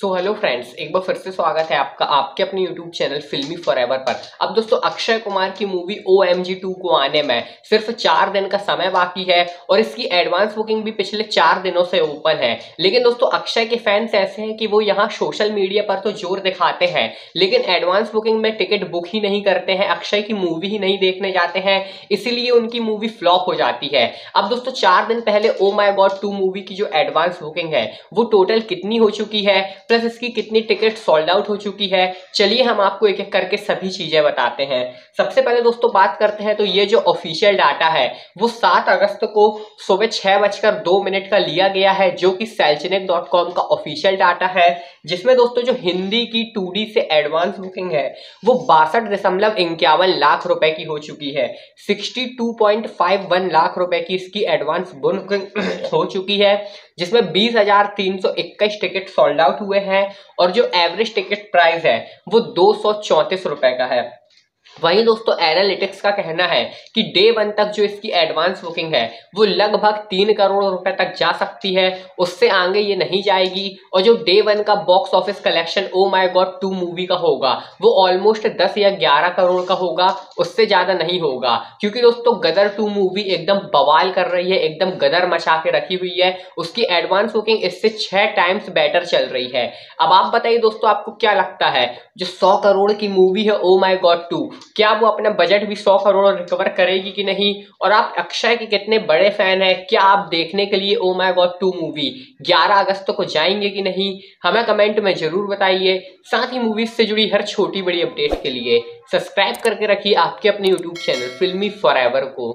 So hello friends, एक बार फिर से स्वागत है आपका आपके अपने यूट्यूब चैनल फिल्मी फॉरएवर पर। अब दोस्तों, अक्षय कुमार की मूवी OMG 2 को आने में सिर्फ 4 दिन का समय बाकी है और इसकी एडवांस बुकिंग भी पिछले 4 दिनों से ओपन है। लेकिन दोस्तों, अक्षय के फैंस ऐसे हैं कि वो यहाँ सोशल मीडिया पर तो जोर दिखाते हैं लेकिन एडवांस बुकिंग में टिकट बुक ही नहीं करते हैं, अक्षय की मूवी ही नहीं देखने जाते हैं, इसीलिए उनकी मूवी फ्लॉप हो जाती है। अब दोस्तों, 4 दिन पहले ओ माय गॉड 2 मूवी की जो एडवांस बुकिंग है वो टोटल कितनी हो चुकी है, प्लस इसकी कितनी टिकट सोल्ड आउट हो चुकी है, चलिए हम आपको एक एक करके सभी चीजें बताते हैं। सबसे पहले दोस्तों बात करते हैं तो ये जो ऑफिशियल डाटा है वो 7 अगस्त को सुबह 6:02 का लिया गया है, जो कि Sacnilk.com का ऑफिशियल डाटा है, जिसमें दोस्तों जो हिंदी की 2D से एडवांस बुकिंग है वो 62.51 लाख रुपए की हो चुकी है। 62.51 लाख रुपए की इसकी एडवांस बुकिंग हो चुकी है, जिसमें 20,321 टिकट सोल्ड आउट हुए हैं और जो एवरेज टिकट प्राइस है वो 234 रुपए का है। वहीं दोस्तों, एनालिटिक्स का कहना है कि डे 1 तक जो इसकी एडवांस बुकिंग है वो लगभग 3 करोड़ रुपए तक जा सकती है, उससे आगे ये नहीं जाएगी। और जो डे 1 का box office collection O my god 2 movie का होगा वो ऑलमोस्ट 10 या 11 करोड़ का होगा, उससे ज़्यादा नहीं होगा, क्योंकि दोस्तों गदर 2 मूवी एकदम बवाल कर रही है, एकदम गदर मचा के रखी हुई है, उसकी एडवांस बुकिंग इससे 6 टाइम्स बेटर चल रही है। अब आप बताइए दोस्तों, आपको क्या लगता है जो 100 करोड़ की मूवी है ओ माय गॉड 2, क्या वो अपना बजट भी 100 करोड़ रिकवर करेगी कि नहीं? और आप अक्षय के कितने बड़े फैन हैं, क्या आप देखने के लिए ओ माय गॉड 2 मूवी 11 अगस्त को जाएंगे कि नहीं, हमें कमेंट में जरूर बताइए। साथ ही मूवीज से जुड़ी हर छोटी बड़ी अपडेट के लिए सब्सक्राइब करके रखिए आपके अपने यूट्यूब चैनल फिल्मी फॉरएवर को।